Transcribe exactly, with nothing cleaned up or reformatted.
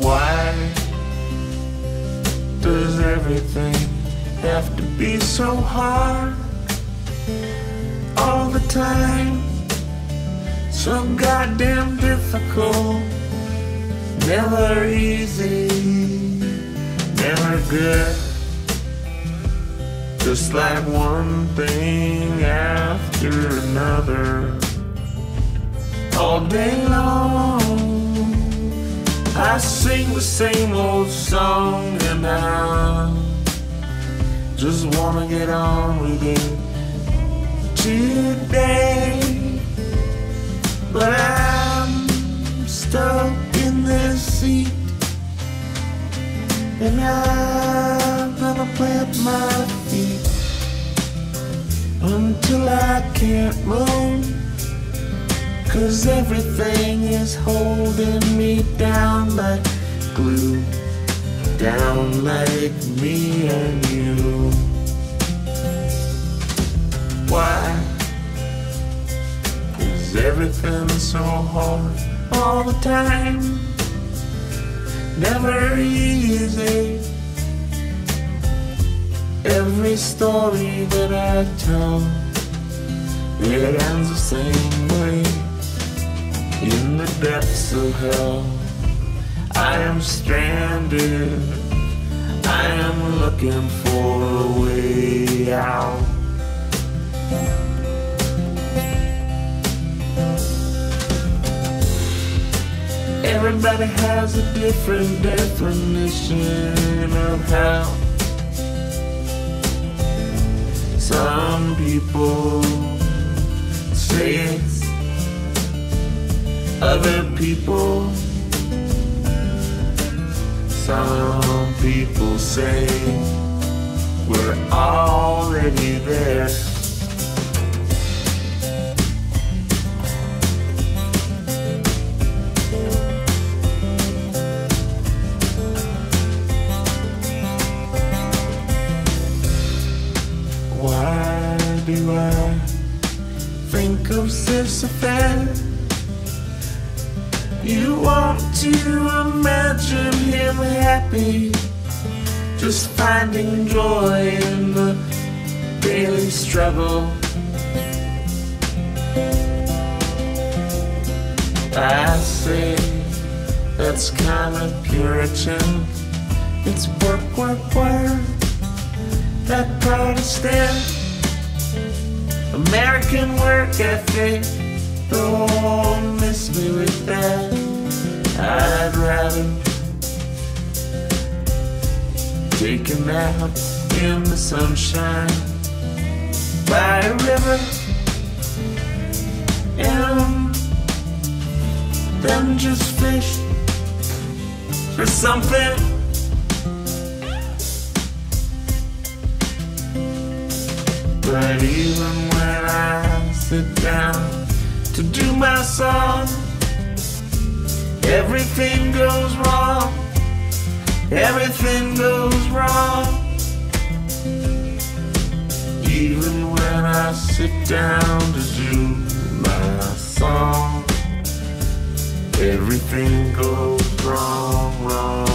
Why does everything have to be so hard all the time? So goddamn difficult, never easy, never good. Just like one thing after another, all day long I sing the same old song, and I just wanna get on with it today. But I'm stuck in this seat, and I'm gonna plant my feet until I can't move, 'cause everything is holding me down like glue, down like me and you. Why is everything so hard all the time? Never easy. Every story that I tell, it ends the same way. In the depths of hell, I am stranded. I am looking for a way out. Everybody has a different definition of hell. Some people say it's other people. Some people say we're already there. Why do I think of Sisyphe? You want to imagine him happy, just finding joy in the daily struggle. I say that's kind of Puritan. It's work, work, work. That Protestant American work ethic, don't miss me with that. I'd rather take a nap in the sunshine by a river, and then just fish for something. But even when I sit down to do my song, everything goes wrong. Everything goes wrong. Even when I sit down to do my song, everything goes wrong, wrong.